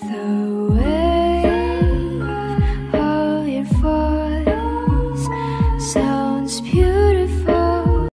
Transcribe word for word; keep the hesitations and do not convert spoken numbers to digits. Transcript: So